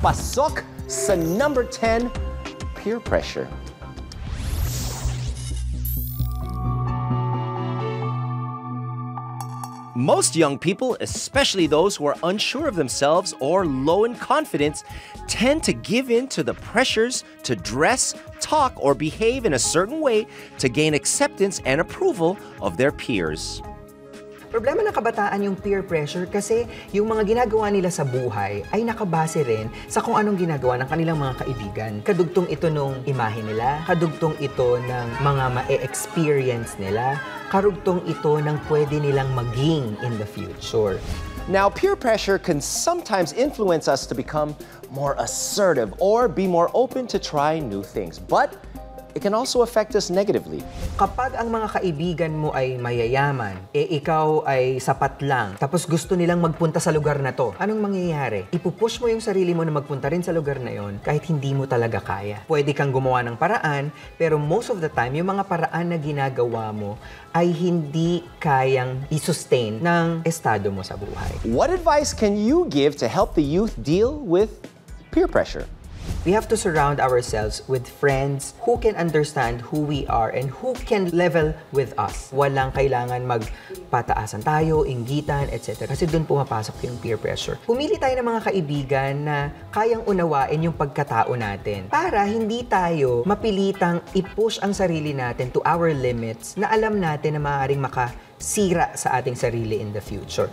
Pasok sa number 10, peer pressure. Most young people, especially those who are unsure of themselves or low in confidence, tend to give in to the pressures to dress, talk, or behave in a certain way to gain acceptance and approval of their peers. Problema ng kabataan yung peer pressure kasi yung mga ginagawa nila sa buhay ay nakabase rin sa kung anong ginagawa ng kanilang mga kaibigan. Kadugtong ito ng imahe nila, kadugtong ito ng mga ma-experience nila, kadugtong ito ng pwede nilang maging in the future. Now, peer pressure can sometimes influence us to become more assertive or be more open to try new things. But it can also affect us negatively. Kapag ang mga kaibigan mo ay mayayaman, ikaw ay sapat lang, tapos gusto nilang magpunta sa lugar na to, anong mangyayari? Ipupush mo yung sarili mo na magpunta rin sa lugar na yon kahit hindi mo talaga kaya. Pwede kang gumawa ng paraan, pero most of the time, yung mga paraan na ginagawa mo ay hindi kayang i-sustain ng estado mo sa buhay. What advice can you give to help the youth deal with peer pressure? We have to surround ourselves with friends who can understand who we are and who can level with us. Walang kailangan magpataasan tayo, inggitan, etc. Kasi doon pumapasok yung peer pressure. Pumili tayo ng mga kaibigan na kayang unawain yung pagkatao natin para hindi tayo mapilitang i-push ang sarili natin to our limits na alam natin na maaaring makasira sa ating sarili in the future.